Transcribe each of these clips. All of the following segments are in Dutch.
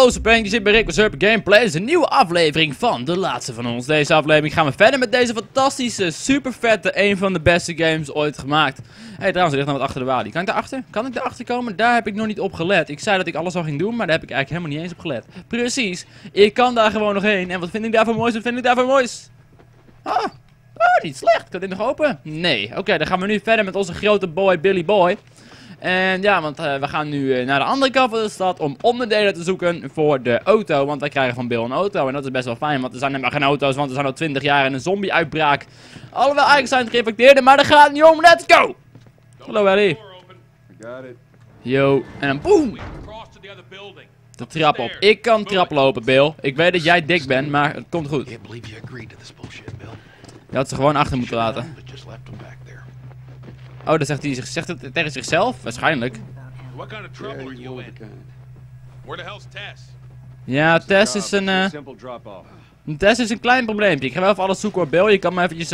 Hallo Serpeng, je zit bij Rick met Serp Gameplay. Dit is een nieuwe aflevering van De Laatste van Ons. Deze aflevering gaan we verder met deze fantastische, super vette, een van de beste games ooit gemaakt. Hé, trouwens, er ligt nog wat achter de walie. Kan ik daarachter? Kan ik daarachter komen? Daar heb ik nog niet op gelet. Ik zei dat ik alles al ging doen, maar daar heb ik eigenlijk helemaal niet eens op gelet. Precies, ik kan daar gewoon nog heen. En wat vind ik daarvan moois? Wat vind ik daarvan moois? Ah, niet slecht. Kan dit nog open? Nee. Oké, dan gaan we nu verder met onze grote boy Billy Boy. En ja, want we gaan nu naar de andere kant van de stad om onderdelen te zoeken voor de auto. Want wij krijgen van Bill een auto en dat is best wel fijn, want er zijn helemaal geen auto's, want er zijn al 20 jaar in een zombie-uitbraak. Alhoewel eigenlijk zijn het geïnfecteerden, maar daar gaat het niet om. Let's go! Hallo Eddy. Yo, en dan boom! De trap op. Ik kan traplopen, Bill. Ik weet dat jij dik bent, maar het komt goed. Je had ze gewoon achter moeten laten. Oh, dan zegt hij het tegen zichzelf? Waarschijnlijk. Ja, Tess is een klein probleempje. Ik ga wel even alles zoeken hoor, Bill. Je kan me eventjes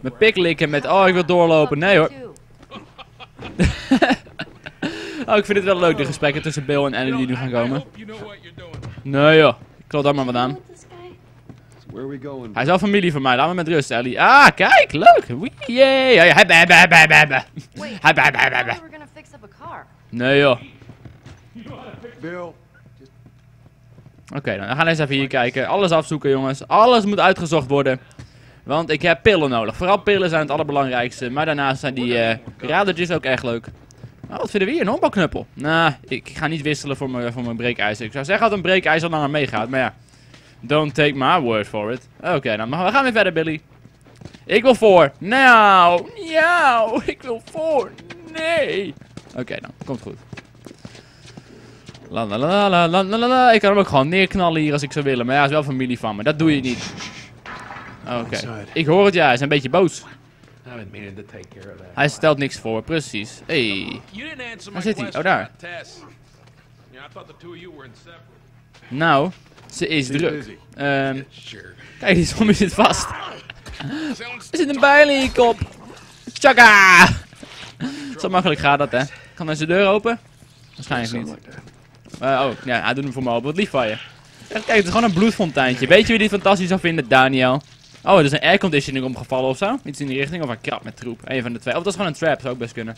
mijn pik likken met... Oh, ik wil doorlopen. Nee hoor. Oh, ik vind het wel leuk, de gesprekken tussen Bill en Annie die nu gaan komen. Nee joh, ik klop daar maar wat aan. Hij is wel familie van mij, laat me met rust, Ellie. Ah, kijk, leuk! Yay! Hebben. Nee joh. Oké, dan gaan we eens even hier kijken. Alles afzoeken, jongens. Alles moet uitgezocht worden. Want ik heb pillen nodig. Vooral pillen zijn het allerbelangrijkste. Maar daarnaast zijn die radertjes ook echt leuk. Oh, wat vinden we hier? Een honkbalknuppel. Nou, ik ga niet wisselen voor mijn breekijzer. Ik zou zeggen dat een breekijzer langer meegaat, maar ja. Don't take my word for it. Oké, dan gaan we weer verder, Billy. Ik wil voor. Nou, nou, ik wil voor. Nee. Oké, dan komt goed. La la la la la la la. Ik kan hem ook gewoon neerknallen hier als ik zou willen. Maar ja, hij is wel familie van me. Dat doe je niet. Oké. Ik hoor het, ja. Hij is een beetje boos. Hij stelt niks voor, precies. Hey. Waar zit hij? Oh, daar. Nou. Ze is druk. Kijk, die zombie zit vast. Er zit een bijl in je kop. Tjaka! Zo makkelijk gaat dat, hè. Kan hij zijn deur open? Waarschijnlijk niet. Oh, ja, hij doet hem voor me open. Wat lief van je. Kijk, het is gewoon een bloedfonteintje. Weet je wie dit fantastisch zou vinden? Daniel. Oh, er is een airconditioning omgevallen ofzo. Iets in die richting. Of een krab met troep. Eén van de twee. Of dat is gewoon een trap. Zou ook best kunnen.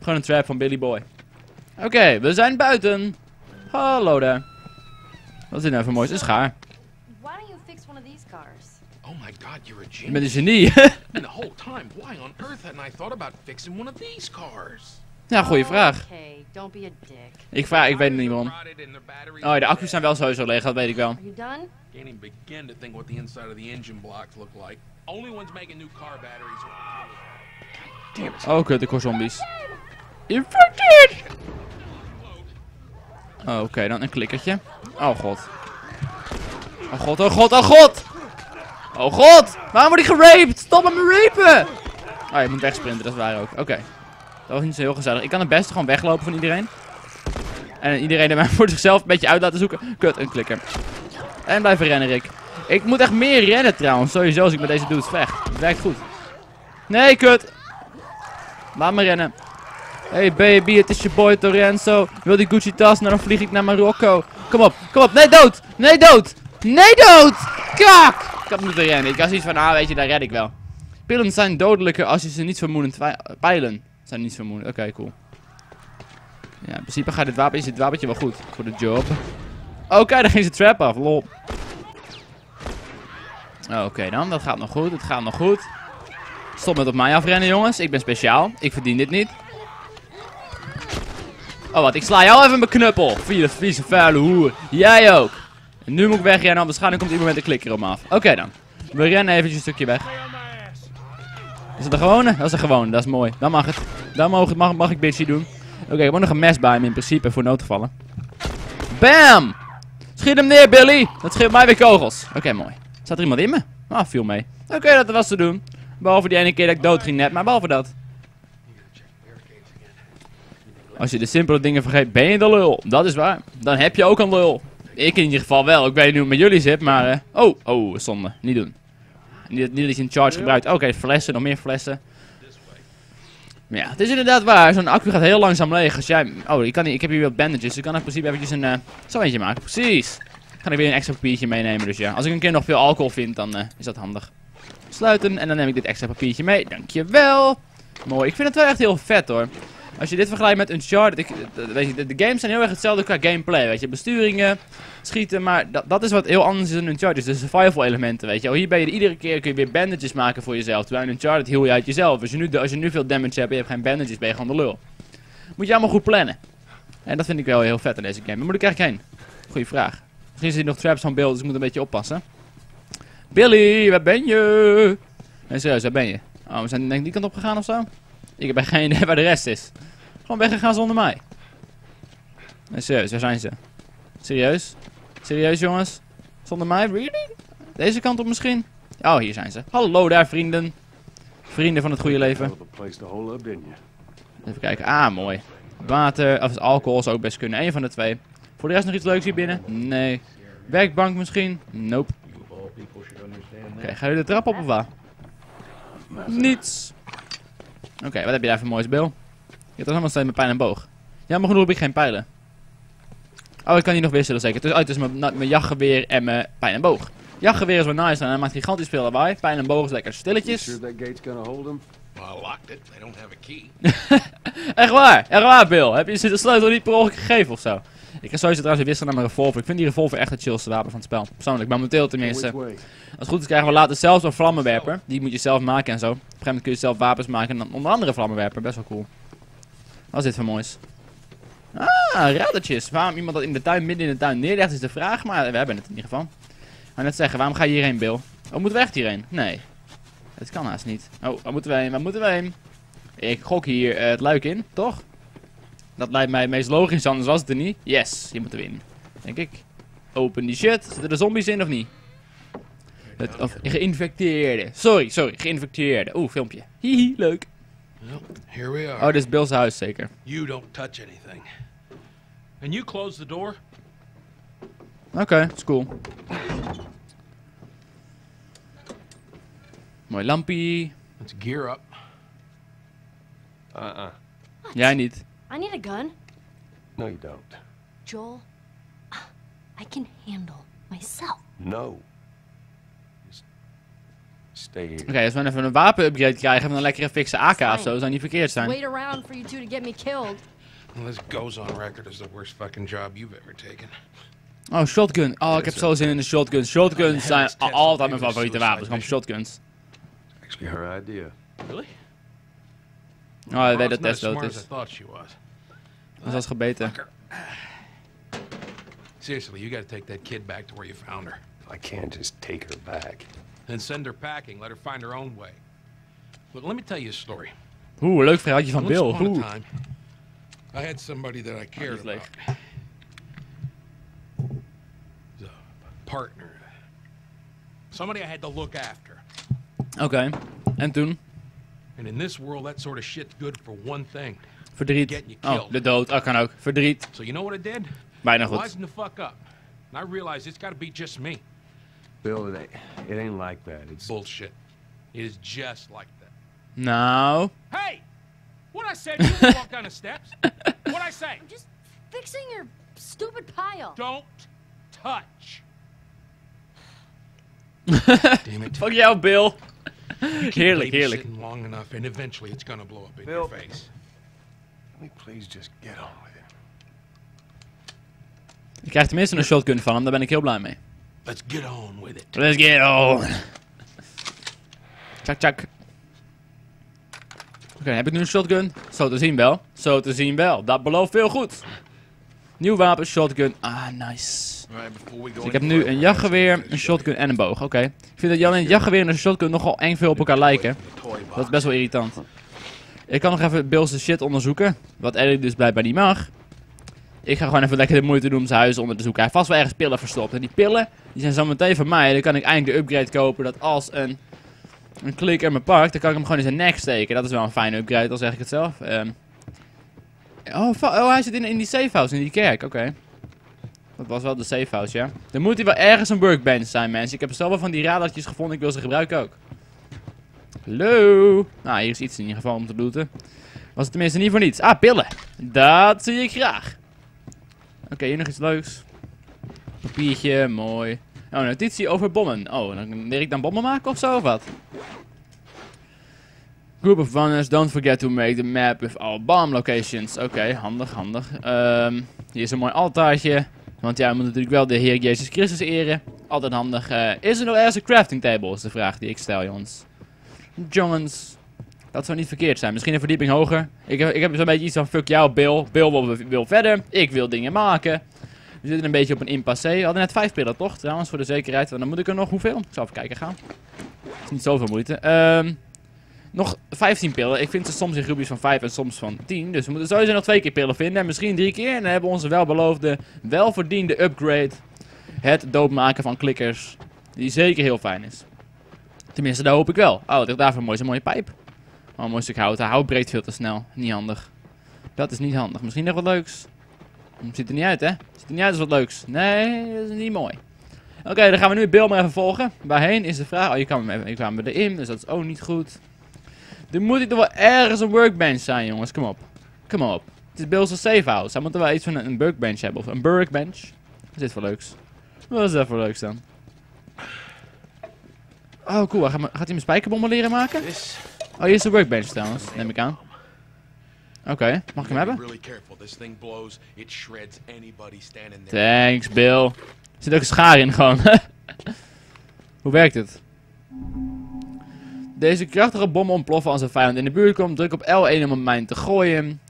Gewoon een trap van Billy Boy. Oké, we zijn buiten. Hallo daar. Wat is dit nou voor moois? Een schaar. Je bent een genie. Ja, goeie vraag. Ik weet het niet, man. Oh, de accu's zijn wel sowieso leeg, dat weet ik wel. Oh, kut, ik hoor zombies. Infected! Oké, dan een klikkertje. Oh god. Oh god, oh god, oh god! Oh god! Waarom word ik geraped? Stop met me rapen! Oh, je moet wegsprinten, dat is waar ook. Oké. Dat was niet zo heel gezellig. Ik kan het beste gewoon weglopen van iedereen. En iedereen er maar voor zichzelf een beetje uit laten zoeken. Kut, een klikker. En blijven rennen, Rick. Ik moet echt meer rennen trouwens, sowieso als ik met deze dudes vecht. Het werkt goed. Nee, kut! Laat me rennen. Hey baby, het is je boy Torenzo. Wil die Gucci tas? Nou dan vlieg ik naar Marokko. Kom op, kom op. Nee, dood. Nee, dood. Nee, dood. Kak. Ik had moeten rennen. Ik had zoiets van, ah weet je, daar red ik wel. Pillen zijn dodelijker als je ze niet vermoedend twijfelt. Pijlen zijn niet vermoedend. Oké, cool. Ja, in principe gaat dit wapentje wel goed. Voor de job. Oké, daar ging ze trap af. Lol. Oké dan, dat gaat nog goed. Het gaat nog goed. Stop met op mij afrennen, jongens. Ik ben speciaal. Ik verdien dit niet. Oh wat, ik sla jou even mijn knuppel. Vieze vuile hoer. Jij ook. En nu moet ik wegrennen, want waarschijnlijk komt iemand met een klikker om me af. Oké dan. We rennen eventjes een stukje weg. Is dat een gewone? Dat is een gewone, dat is mooi. Dan mag het. Dan mag ik bitchy doen. Oké, ik heb ook nog een mes bij hem in principe, voor noodgevallen. Bam! Schiet hem neer, Billy. Dat scheelt mij weer kogels. Oké, mooi. Staat er iemand in me? Ah, viel mee. Oké, dat was te doen. Behalve die ene keer dat ik dood ging net, maar behalve dat. Als je de simpele dingen vergeet, ben je de lul. Dat is waar. Dan heb je ook een lul. Ik in ieder geval wel. Ik weet niet hoe het met jullie zit, maar... Oh, zonde. Niet doen. Niet dat je een charge gebruikt. Oké, flessen. Nog meer flessen. Ja, het is inderdaad waar. Zo'n accu gaat heel langzaam leeg. Als jij... Oh, ik kan niet... Ik heb hier wat bandages. Dus ik kan in principe eventjes een... Zo eentje maken. Precies. Kan ik weer een extra papiertje meenemen. Dus ja, als ik een keer nog veel alcohol vind, dan is dat handig. Sluiten. En dan neem ik dit extra papiertje mee. Dankjewel. Mooi. Ik vind het wel echt heel vet hoor. Als je dit vergelijkt met Uncharted, weet je, de games zijn heel erg hetzelfde qua gameplay, weet je. Besturingen, schieten, maar dat is wat heel anders is dan Uncharted, dus de survival elementen, weet je. Oh, hier ben je iedere keer, kun je weer bandages maken voor jezelf, terwijl in Uncharted heal je uit jezelf. Als je nu veel damage hebt en je hebt geen bandages, ben je gewoon de lul. Moet je allemaal goed plannen. En dat vind ik wel heel vet in deze game. Waar moet ik eigenlijk heen? Goeie vraag. Misschien zitten nog traps van Bill, dus ik moet een beetje oppassen. Billy, waar ben je? Nee, serieus, waar ben je? Oh, we zijn denk ik die kant op gegaan ofzo? Ik heb geen idee waar de rest is. Gewoon weggegaan zonder mij. Nee, serieus, waar zijn ze? Serieus? Serieus jongens? Zonder mij? Really? Deze kant op misschien? Oh, hier zijn ze. Hallo daar vrienden. Vrienden van het goede leven. Even kijken. Ah, mooi. Water, of alcohol zou ook best kunnen. Eén van de twee. Voor de rest nog iets leuks hier binnen? Nee. Werkbank misschien? Nope. Oké, ga je de trap op of wat? Niets. Oké, wat heb je daar voor moois, Bill? Je hebt allemaal steeds met pijn en boog. Jammer genoeg heb ik geen pijlen. Oh, ik kan hier nog wisselen zeker. Dus, het is mijn jachtgeweer en mijn pijn en boog. Jachtgeweer is wel nice en hij maakt gigantisch veel lawaai. Pijn en boog is lekker stilletjes. Echt waar, Bill. Heb je de sleutel niet per ongeluk gegeven ofzo? Ik ga sowieso trouwens wisselen naar mijn revolver. Ik vind die revolver echt het chillste wapen van het spel. Persoonlijk, momenteel tenminste. Als het goed is krijgen we later zelfs een vlammenwerper. Die moet je zelf maken en zo. Op een gegeven moment kun je zelf wapens maken en dan onder andere vlammenwerper. Best wel cool. Wat is dit voor moois? Ah, radertjes. Waarom iemand dat in de tuin, midden in de tuin neerlegt is de vraag. Maar we hebben het in ieder geval. Ik wou net zeggen, waarom ga je hierheen, Bill? Oh, moeten we echt hierheen? Nee. Dat kan haast niet. Oh, waar moeten we heen? Waar moeten we heen? Ik gok hier het luik in, toch? Dat lijkt mij het meest logisch, anders was het er niet. Yes, hier moeten we in. Denk ik. Open die shit. Zitten er zombies in of niet? Of geïnfecteerde. Sorry, geïnfecteerde. Oeh, filmpje. Hihi, leuk. Here we are. Oh, dit is Bill's huis zeker. You don't touch anything. And you close the door. Oké, is cool. Mooi lampie. Let's gear up. Jij niet. I need a gun. No, you don't. Joel, I can handle myself. No. Just stay here. Oké, als we even een wapen-upgrade krijgen en een lekkere fikse AK of zo, zou niet verkeerd zijn. Wait around for you two to get me killed. This goes on record as the worst fucking job you've ever taken. Oh, shotgun. Oh, ik heb zo zin in de shotguns. Shotguns zijn altijd mijn favoriete wapens. Gewoon shotguns. Actually, her idea. Really? Oh, ik weet dat Tess dood is. Ze was gebeten. Seriously, you gotta take that kid back to where you found her. I can't just take her back. Then send her packing, let her find her own way. But let me tell you a story. Oeh, leuk verhaaltje van Bill. Oeh. I had somebody that I cared about. So, partner. Somebody I had to look after. Oké. En toen? And in this world, that sort of shit's good for one thing. Verdriet. Oh, de dood. Oh, kan ook. Verdriet. So you know what I did? Bijna goed. Lighten the fuck up. And I realized it's got to be just me. Bill, it ain't like that. It's bullshit. It is just like that. No. Hey, what I said? You walk down the steps. What I say? I'm just fixing your stupid pile. Don't touch. Damn it. Fuck jou, Bill. Heerlijk. Long enough and eventually it's gonna blow up in your face. Please just get on with it. Ik krijg tenminste een shotgun van hem, daar ben ik heel blij mee. Let's get on with it. Let's get on. Tjak. Oké, heb ik nu een shotgun? Zo te zien wel. Dat belooft veel goed. Nieuw wapen, shotgun. Ah, nice. Dus ik heb nu een jachtgeweer, een shotgun en een boog. Oké. Ik vind dat Jan en het jachtgeweer en een shotgun nogal eng veel op elkaar lijken. Dat is best wel irritant. Ik kan nog even Bill's shit onderzoeken. Wat Eddy dus blijkbaar niet mag. Ik ga gewoon even lekker de moeite doen om zijn huis onder te zoeken. Hij heeft vast wel ergens pillen verstopt. En die pillen, die zijn zo meteen van mij. Dan kan ik eindelijk de upgrade kopen dat als een klik in mijn park, dan kan ik hem gewoon in zijn nek steken. Dat is wel een fijne upgrade, al zeg ik het zelf. Oh, hij zit in die safehouse, in die kerk. Oké. Dat was wel de safehouse, ja. Er moet hier wel ergens een workbench zijn, mensen. Ik heb zoveel van die radartjes gevonden, ik wil ze gebruiken ook. Hallo. Nou, hier is iets in ieder geval om te looten. Was het tenminste niet voor niets. Ah, pillen. Dat zie ik graag. Oké, hier nog iets leuks. Papiertje, mooi. Oh, een notitie over bommen. Oh, dan leer ik dan bommen maken ofzo of wat? Group of runners, don't forget to make the map with all bomb locations. Oké, handig, handig. Hier is een mooi altaartje. Want ja, we moeten natuurlijk wel de Heer Jezus Christus eren. Altijd handig. Is er nog ergens een crafting table? Is de vraag die ik stel, jongens. Jongens, dat zou niet verkeerd zijn. Misschien een verdieping hoger. Ik heb zo'n beetje iets van fuck jou, Bill. Bill wil verder. Ik wil dingen maken. We zitten een beetje op een impasse. We hadden net 5 pillen, toch? Trouwens, voor de zekerheid. Want dan moet ik er nog hoeveel? Ik zal even kijken gaan. Het is niet zoveel moeite. Nog 15 pillen. Ik vind ze soms in groepjes van 5 en soms van 10. Dus we moeten sowieso nog 2 keer pillen vinden. En misschien 3 keer. En dan hebben we onze welbeloofde, welverdiende upgrade. Het doodmaken van klikkers. Die zeker heel fijn is. Tenminste, daar hoop ik wel. Oh, wat ligt daarvoor mooi? Zo'n mooie pijp. Oh, een mooi stuk hout. Hout breekt veel te snel. Niet handig. Dat is niet handig. Misschien nog wat leuks. Ziet er niet uit, hè? Ziet er niet uit als wat leuks. Nee, dat is niet mooi. Oké, dan gaan we nu Bill maar even volgen. Waarheen is de vraag? Oh, je kwam erin. Dus dat is ook niet goed. Er moet hier toch wel ergens een workbench zijn, jongens. Kom op. Kom op. Het is Bill's safe house. Hij moet er wel iets van een workbench hebben. Of een workbench. Wat is dit voor leuks? Wat is dat voor leuks dan? Oh, cool. Gaat hij mijn spijkerbommen leren maken? Oh, hier is de workbench trouwens. Neem ik aan. Oké, mag ik hem hebben? Thanks, Bill. Er zit ook een schaar in gewoon. Hoe werkt het? Deze krachtige bommen ontploffen als een vijand in de buurt komt. Druk op L1 om een mijn te gooien.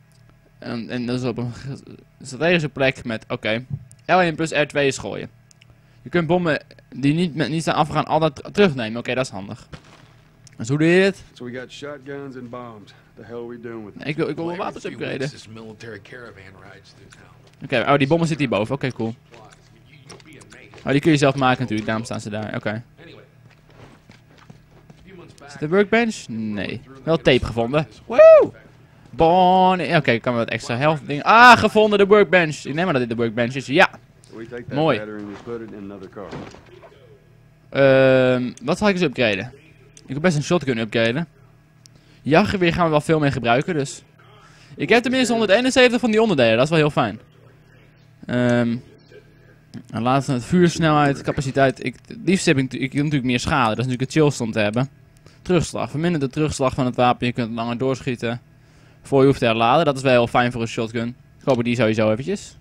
En dat is op een strategische plek met... Oké. L1 plus R2 is gooien. Je kunt bommen die niet zijn afgegaan altijd terugnemen. Oké, dat is handig. Dus hoe doe je dit? So we got shotguns and bombs. The hell we doing with ik wil wel wapens upgraden. Oké, oh die bommen zitten hierboven. Oké, cool. Oh, die kun je zelf maken natuurlijk. Daarom staan ze daar. Oké. Is het een workbench? Nee. Wel tape gevonden. Woe! Bonnie. Oké, kan we wat extra health dingen. Ah, gevonden de workbench. Ik neem maar dat dit de workbench is. Ja. Mooi. Wat zal ik eens upgraden? Ik wil best een shot kunnen upgraden. Jachtgeweer gaan we wel veel meer gebruiken, dus. Ik heb tenminste 171 van die onderdelen, dat is wel heel fijn. Laatste het vuursnelheid, capaciteit. Het liefst heb ik natuurlijk meer schade, dat is natuurlijk het chillstand te hebben. Terugslag, vermindert de terugslag van het wapen, je kunt het langer doorschieten. Voor je hoeft te herladen, dat is wel heel fijn voor een shotgun. Koop ik die sowieso eventjes.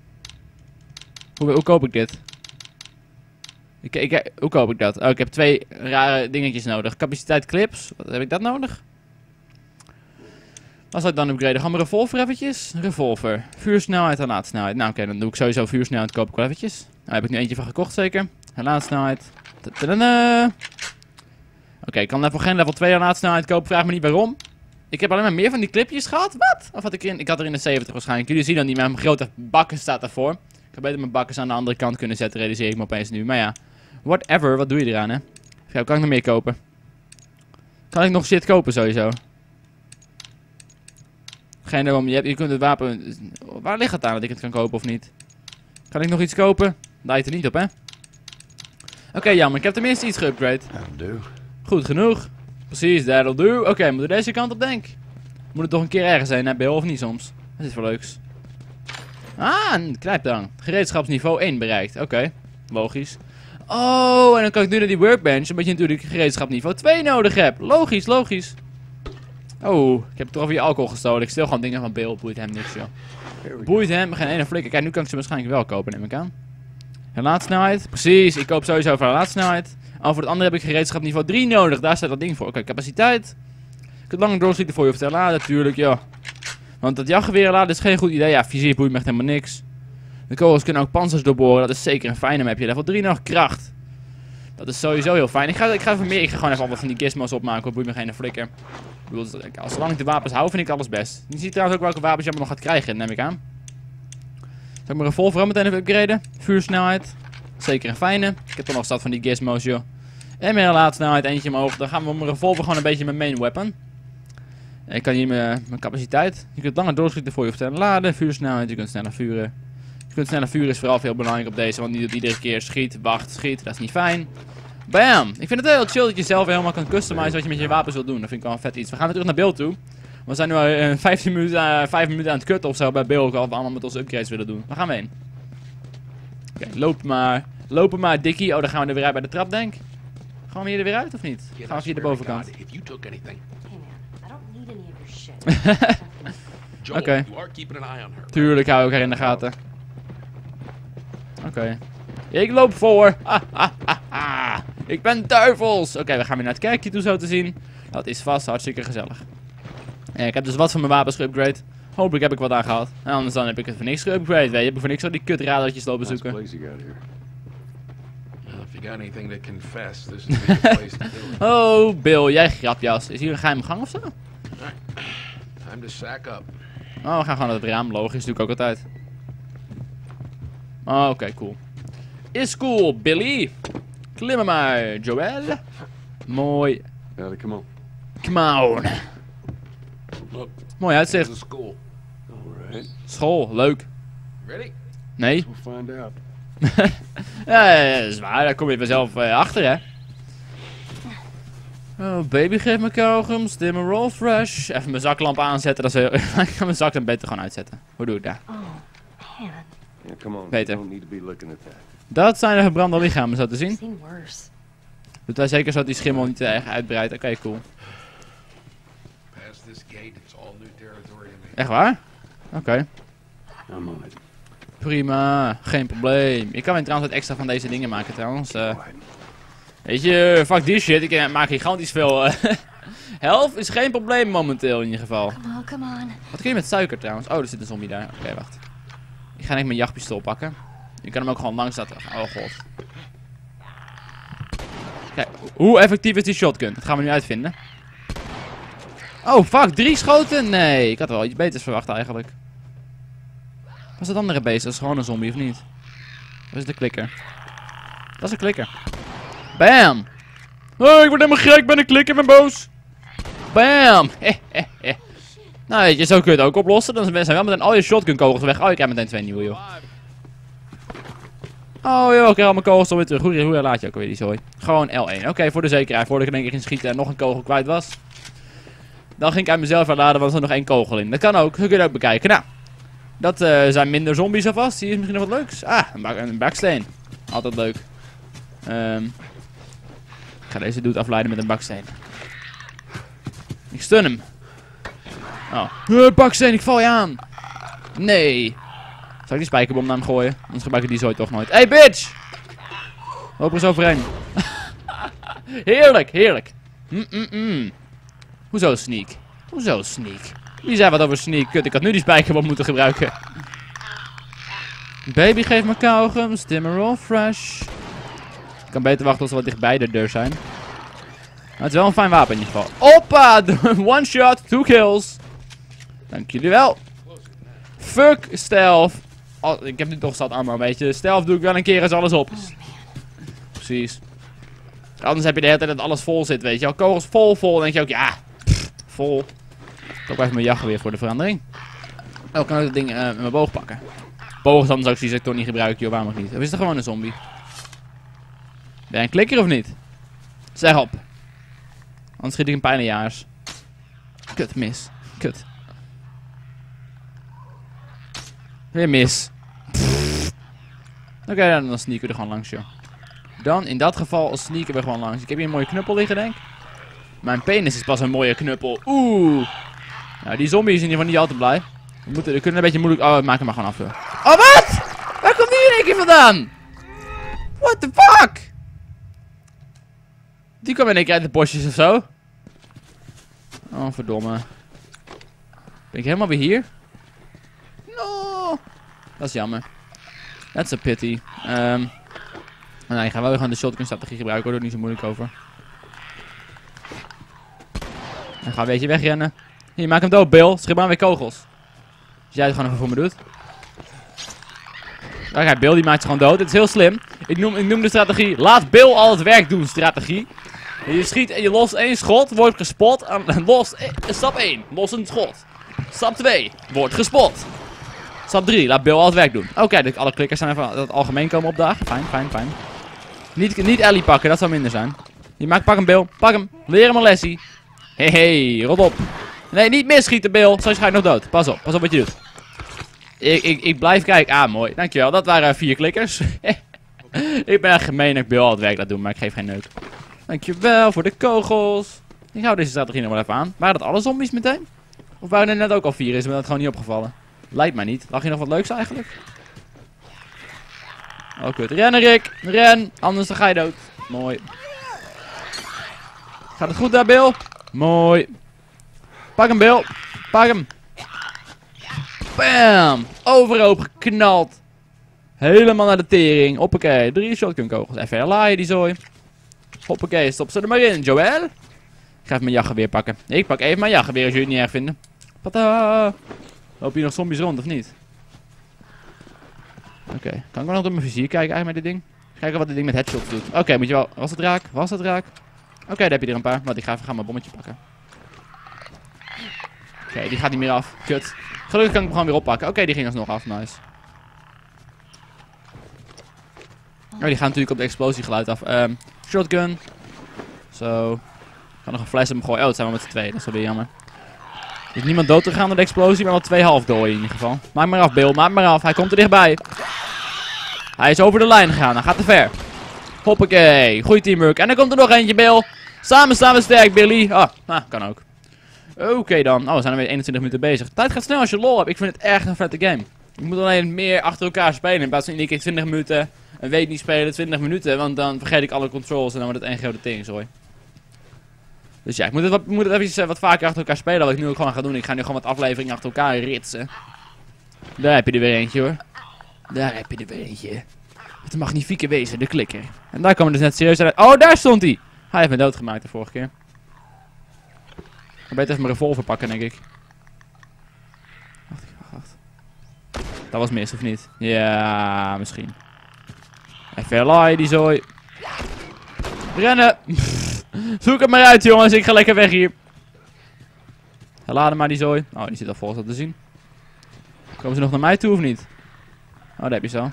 Hoe koop ik dit? Hoe koop ik dat? Oh, ik heb 2 rare dingetjes nodig. Capaciteit clips, wat heb ik dat nodig? Als ik dan upgraden, gaan we revolver eventjes. Revolver. Vuursnelheid en laadsnelheid. Nou oké, dan doe ik sowieso vuursnelheid koop ik wel eventjes. Daar heb ik nu eentje van gekocht zeker. Laadsnelheid. Oké, ik kan voor geen level 2 laadsnelheid kopen. Vraag me niet waarom. Ik heb alleen maar meer van die clipjes gehad. Wat? Of had ik erin? Ik had er in de 70 waarschijnlijk. Jullie zien dat niet, maar mijn grote bakken staat daarvoor. Ik had beter mijn bakken aan de andere kant kunnen zetten, realiseer ik me opeens nu. Maar ja, whatever. Wat doe je eraan, hè? Kan ik nog meer kopen? Kan ik nog shit kopen sowieso? Geen daarom, je kunt het wapen... Waar ligt het aan dat ik het kan kopen of niet? Kan ik nog iets kopen? Lijkt er niet op, hè? Oké, jammer. Ik heb tenminste iets geupgrade. Goed genoeg. Precies, that'll do. Oké, moeten we deze kant op, denk ik. Moet het toch een keer ergens zijn, hè? Bill of niet soms? Dat is voor leuks. Ah, een knijptang. Gereedschapsniveau 1 bereikt. Oké, logisch. Oh, en dan kan ik nu naar die workbench, omdat je natuurlijk gereedschapsniveau 2 nodig hebt. Logisch, logisch. Oh, ik heb toch weer alcohol gestolen. Ik stel gewoon dingen van Bill. Boeit hem niks, joh. Boeit hem geen ene flikker. Kijk, nu kan ik ze waarschijnlijk wel kopen, neem ik aan. Relaatsnelheid. Precies, ik koop sowieso voor relaatsnelheid. Al voor het andere heb ik gereedschap niveau 3 nodig. Daar staat dat ding voor. Oké, capaciteit. Ik kan langer doorschieten voor je hoeft te laden, natuurlijk, joh. Want dat jachtgeweer laden is geen goed idee. Ja, vizier boeit me echt helemaal niks. De kogels kunnen ook panzers doorboren. Dat is zeker een fijne mapje. Level 3 nog kracht. Dat is sowieso heel fijn. Ik ga gewoon even wat van die gizmos opmaken. Hoor. Boeit me geen flikker. Zolang ik de wapens hou, vind ik alles best. Je ziet trouwens ook welke wapens je allemaal nog gaat krijgen, neem ik aan. Zal ik mijn revolver al meteen even upgraden? Vuursnelheid. Zeker een fijne. Ik heb toch nog staat van die gizmos, joh. En mijn relaatsnelheid, eentje omhoog. Dan gaan we op mijn revolver gewoon een beetje mijn main weapon. En ik kan hier mijn capaciteit. Je kunt langer doorschieten voor je hoeft te laden. Vuursnelheid, je kunt sneller vuren. Je kunt sneller vuren is vooral heel belangrijk op deze, want niet dat iedere keer schiet, wacht, schiet. Dat is niet fijn. Bam! Ik vind het heel chill dat je zelf helemaal kan customizen wat je met je wapens wilt doen. Dat vind ik wel een vet iets. We gaan weer terug naar Bill toe. We zijn nu 5 minuten aan het kutten ofzo bij Bill, of allemaal met onze upgrades willen doen. Waar gaan we heen? Oké, loop maar. Lopen maar, Dickie. Oh, dan gaan we er weer uit bij de trap, denk ik. Gaan we hier er weer uit of niet? Gaan we hier de bovenkant? Oké. Tuurlijk hou ik haar in de gaten. Oké. Ik loop voor. Ik ben duivels. Oké, we gaan weer naar het kerkje toe zo te zien. Dat is vast hartstikke gezellig. Ik heb dus wat van mijn wapens geupgrade. Hopelijk heb ik wat aan gehad. En anders dan heb ik het voor niks geupgrade. Weet je, heb ik voor niks al die kut radertjes lopen zoeken. Oh, Bill, jij grapjas. Is hier een geheime gang ofzo? Oh, we gaan gewoon naar het raam. Logisch, doe ik ook altijd. Oh, oké, cool. Is cool, Billy. Klimmen maar, Joel. Mooi. Ja, come on. Come on. Look, mooi uitzicht. School. Right. School, leuk. Ready? Nee. We'll find out. Ja, dat is waar. Daar kom je vanzelf achter, hè. Oh, baby, geef me kauwgums. Dim en roll fresh. Even mijn zaklamp aanzetten. Dat is heel... Ik ga mijn zaklamp beter gewoon uitzetten. Hoe doe ik dat? Oh, yeah, come on. Beter. Dat zijn de gebrande lichamen, zo te zien. Doet hij zeker zo die schimmel niet uitbreidt. Oké, cool. Echt waar? Oké. Prima, geen probleem. Ik kan weer trouwens wat extra van deze dingen maken trouwens. Weet je, fuck die shit. Ik maak gigantisch veel. Health is geen probleem momenteel in ieder geval. Wat kun je met suiker trouwens? Oh, er zit een zombie daar. Oké, wacht. Ik ga denk mijn jachtpistool pakken. Je kan hem ook gewoon langs zetten. Oh god. Kijk, hoe effectief is die shotgun? Dat gaan we nu uitvinden. Oh fuck, 3 schoten? Nee, ik had wel iets beters verwacht eigenlijk. Was dat andere beest? Dat is gewoon een zombie of niet? Dat is de klikker. Dat is een klikker. Bam! Oh, ik word helemaal gek, ben een klikker, ben boos. Bam! Nou weet je, zo kun je het ook oplossen. Dan zijn wel meteen al je shotgun kogels weg. Oh, ik heb meteen 2 nieuwe joh. Oh joh, ik heb al mijn kogels alweer terug. Hoe laat je ook alweer die zooi? Gewoon L1. Oké, voor de zekerheid. Voordat ik in één keer ging schieten en nog een kogel kwijt was. Dan ging ik uit mezelf herladen, want er zat nog 1 kogel in. Dat kan ook, dat kun je ook bekijken. Nou, dat zijn minder zombies alvast. Hier is misschien nog wat leuks. Ah, een baksteen. Altijd leuk. Ik ga deze dude afleiden met een baksteen. Ik stun hem. Oh, baksteen, ik val je aan. Nee. Zal ik die spijkerbom naar hem gooien? Anders gebruik ik die zooi toch nooit. Hey bitch! Loop er eens overheen. Heerlijk, heerlijk. Hoezo sneak? Hoezo sneak? Wie zei wat over sneak? Kut, ik had nu die spijkerbom moeten gebruiken. Baby, geef me kauwgums. Timmerol fresh. Ik kan beter wachten als we wat dichtbij de deur zijn. Maar het is wel een fijn wapen in ieder geval. Hoppa! 1 shot, 2 kills. Dank jullie wel. Fuck stealth. Oh, ik heb nu toch zat allemaal, weet je. Stealth doe ik wel een keer als alles op. Precies. Anders heb je de hele tijd dat alles vol zit, weet je. Al kogels vol. Dan denk je ook, ja, pff, vol. Ik pak even mijn jacht weer voor de verandering. Oh, ik kan ook dat ding met mijn boog pakken. Boog is anders ook zoiets dat ik toch niet gebruik, joh. Waarom ook niet? Of is dat gewoon een zombie? Ben je een klikker of niet? Zeg op. Anders schiet ik een pijl in je aars. Kut, mis. Kut. Weer mis. Oké, dan sneaken we er gewoon langs, joh. Dan in dat geval sneaken we gewoon langs. Ik heb hier een mooie knuppel liggen, denk ik. Mijn penis is pas een mooie knuppel. Oeh. Nou, die zombie is in ieder geval niet altijd blij. We kunnen een beetje moeilijk... Oh, maak hem maar gewoon af. Oh, wat? Waar komt die in één keer vandaan? What the fuck? Die kwam in één keer uit de bosjes of zo. Oh, verdomme. Ben ik helemaal weer hier? No. Dat is jammer. That's a pity. Nou, ik ga wel weer gewoon de shotgun-strategie gebruiken, hoor. Daar doe ik niet zo moeilijk over. Dan ga een beetje wegrennen. Hier, maak hem dood, Bill. Schip maar weer kogels. Als jij het gewoon even voor me doet. Daar gaat Bill, die maakt ze gewoon dood. Het is heel slim. Ik noem de strategie: laat Bill al het werk doen, strategie. Je schiet en je lost 1 schot, wordt gespot. Stap 1, los een schot. Stap 2, wordt gespot. Stap 3, laat Bill al het werk doen. Oké, dus alle klikkers zijn even dat algemeen komen opdagen. Fijn, fijn, fijn. Niet Ellie pakken, dat zou minder zijn. Pak hem Bill, pak hem. Leer hem een lessie. Hey, rot op. Nee, niet misschieten, Bill. Zo ga je nog dood. Pas op wat je doet. Ik blijf kijken. Ah, mooi. Dankjewel. Dat waren 4 klikkers. Ik ben echt gemeen dat ik Bill al het werk laat doen, maar ik geef geen neuk. Dankjewel voor de kogels. Ik hou deze strategie nog wel even aan. Waren dat alle zombies meteen? Of waren er net ook al 4? Is me dat gewoon niet opgevallen? Lijkt mij niet. Lag je nog wat leuks eigenlijk? Oh, kut. Rennen, Rick. Ren. Anders dan ga je dood. Mooi. Gaat het goed daar, Bill? Mooi. Pak hem, Bill. Pak hem. Bam. Overhoop geknald. Helemaal naar de tering. Hoppakee. 3 shotgun kogels. Even herlaaien, die zooi. Hoppakee. Stop ze er maar in, Joel. Ik ga even mijn jachtgeweer pakken. Ik pak even mijn jachtgeweer als jullie het niet erg vinden. Pata. Lopen hier nog zombies rond, of niet? Oké. Kan ik wel nog door mijn vizier kijken eigenlijk met dit ding? Kijken wat dit ding met headshots doet. Oké, moet je wel... Was het raak? Was het raak? Oké, daar heb je er een paar. Want ik ga even gaan mijn bommetje pakken. Oké, die gaat niet meer af. Kut. Gelukkig kan ik hem gewoon weer oppakken. Oké, die ging alsnog af. Nice. Oh, die gaan natuurlijk op de explosiegeluid af. Shotgun. Zo. Ik ga nog een fles op hem gooien. Oh, het zijn we met z'n tweeën. Dat is wel weer jammer. Er is niemand dood te gaan door de explosie, maar wel 2 half dooien in ieder geval. Maak maar af, Bill. Maak maar af. Hij komt er dichtbij. Hij is over de lijn gegaan. Hij gaat te ver. Hoppakee. Goeie teamwork. En er komt er nog eentje, Bill. Samen staan we sterk, Billy. Ah, nou, kan ook. Oké dan. Oh, we zijn alweer 21 minuten bezig. Tijd gaat snel als je lol hebt. Ik vind het echt een vette game. Je moet alleen meer achter elkaar spelen. In plaats van iedere keer 20 minuten. En weet niet spelen, 20 minuten. Want dan vergeet ik alle controls en dan wordt het één grote teringzooi. Dus ja, ik moet het even wat vaker achter elkaar spelen, wat ik nu ook gewoon ga doen. Ik ga nu gewoon wat afleveringen achter elkaar ritsen. Daar heb je er weer eentje hoor. Daar heb je er weer eentje. Het magnifieke wezen, de klikker. En daar komen we dus net serieus uit. Oh, daar stond hij! Hij heeft me doodgemaakt de vorige keer. Ik ga beter even mijn revolver pakken, denk ik. Wacht. Dat was mis, of niet? Ja, misschien. Even herlaaien, die zooi. Rennen! Zoek het maar uit, jongens. Ik ga lekker weg hier. Laden maar die zooi. Oh, die zit al vol, zo te zien. Komen ze nog naar mij toe of niet? Oh, daar heb je zo.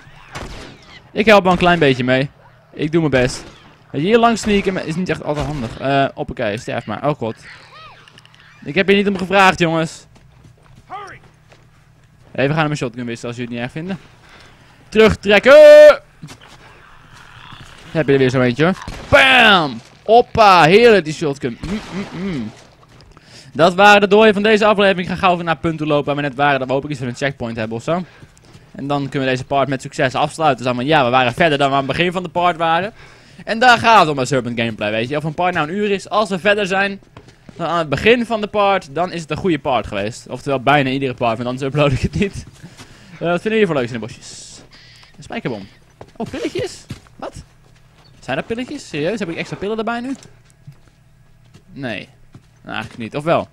Ik help wel een klein beetje mee. Ik doe mijn best. Hier lang sneaken is niet echt altijd handig. Hoppakee, sterf maar. Oh god. Ik heb hier niet om gevraagd, jongens. Even gaan naar mijn shotgun wisselen als jullie het niet erg vinden. Terugtrekken! Daar heb je er weer zo eentje hoor. Bam! Hoppa, heerlijk die shotgun. Dat waren de dooien van deze aflevering. Ik ga gauw weer naar het punt toe lopen waar we net waren. Dat we hopelijk iets van een checkpoint hebben of zo. En dan kunnen we deze part met succes afsluiten. Dus dan, ja, we waren verder dan we aan het begin van de part waren. En daar gaat het om bij Serpent Gameplay, weet je. Of een part nou een uur is. Als we verder zijn dan aan het begin van de part, dan is het een goede part geweest. Oftewel bijna iedere part, want anders upload ik het niet. Wat vinden jullie voor leuks in de bosjes? Een spijkerbom. Oh, pilletjes? Wat? Zijn dat pilletjes? Serieus? Heb ik extra pillen erbij nu? Nee. Nou, eigenlijk niet. Of wel?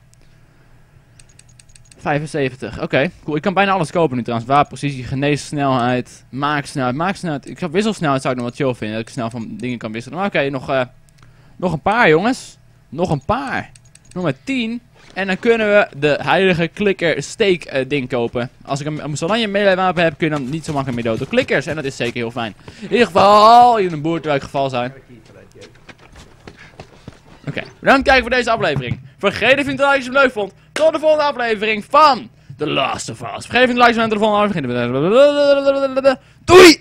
75. Oké. Cool. Ik kan bijna alles kopen nu trouwens. Wapenprecisie, geneessnelheid, maaksnelheid. Ik zou wisselsnelheid zou ik nog wat chill vinden. Dat ik snel van dingen kan wisselen. Maar oké, nog een paar jongens. Nog een paar. Nog maar 10. En dan kunnen we de heilige klikker steek ding kopen. Als ik een salanje melee-wapen heb, kun je dan niet zo makkelijk meer dood door klikkers. En dat is zeker heel fijn. In ieder geval, in een boerderij geval zijn. Oké, bedankt kijken voor deze aflevering. Vergeet even te liken als je het leuk vond. Tot de volgende aflevering van The Last of Us. Vergeet even te liken als je het leuk vond. Doei!